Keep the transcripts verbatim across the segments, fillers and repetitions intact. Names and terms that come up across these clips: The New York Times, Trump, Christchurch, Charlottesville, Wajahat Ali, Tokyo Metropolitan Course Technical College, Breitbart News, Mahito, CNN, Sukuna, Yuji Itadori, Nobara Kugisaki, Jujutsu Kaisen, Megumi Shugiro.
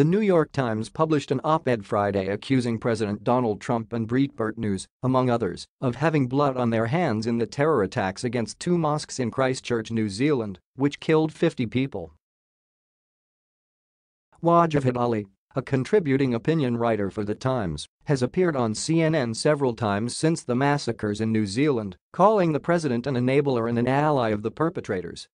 The New York Times published an op-ed Friday accusing President Donald Trump and Breitbart News, among others, of having blood on their hands in the terror attacks against two mosques in Christchurch, New Zealand, which killed fifty people. Wajahat Ali, a contributing opinion writer for The Times, has appeared on C N N several times since the massacres in New Zealand, calling the president an enabler and an ally of the perpetrators.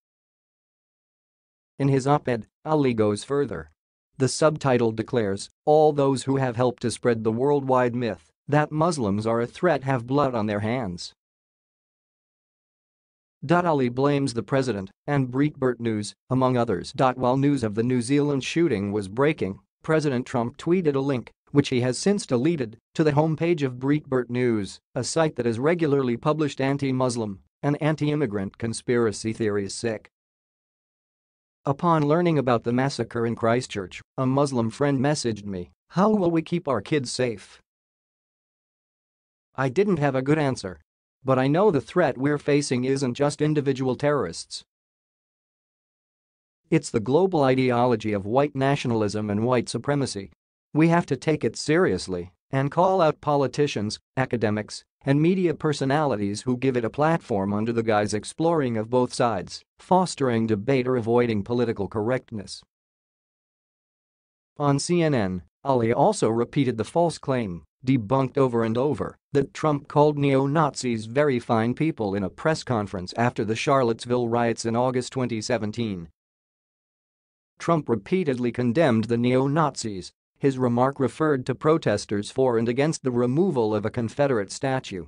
In his op-ed, Ali goes further. The subtitle declares, "All those who have helped to spread the worldwide myth that Muslims are a threat have blood on their hands." Ali blames the president and Breitbart News, among others. While news of the New Zealand shooting was breaking, President Trump tweeted a link, which he has since deleted, to the homepage of Breitbart News, a site that has regularly published anti-Muslim and anti-immigrant conspiracy theories. Sick. Upon learning about the massacre in Christchurch, a Muslim friend messaged me, "How will we keep our kids safe? I didn't have a good answer. But I know the threat we're facing isn't just individual terrorists. It's the global ideology of white nationalism and white supremacy. We have to take it seriously and call out politicians, academics, and media personalities who give it a platform under the guise exploring of both sides, fostering debate or avoiding political correctness." On C N N, Ali also repeated the false claim, debunked over and over, that Trump called neo-Nazis very fine people in a press conference after the Charlottesville riots in August twenty seventeen. Trump repeatedly condemned the neo-Nazis. His remark referred to protesters for and against the removal of a Confederate statue.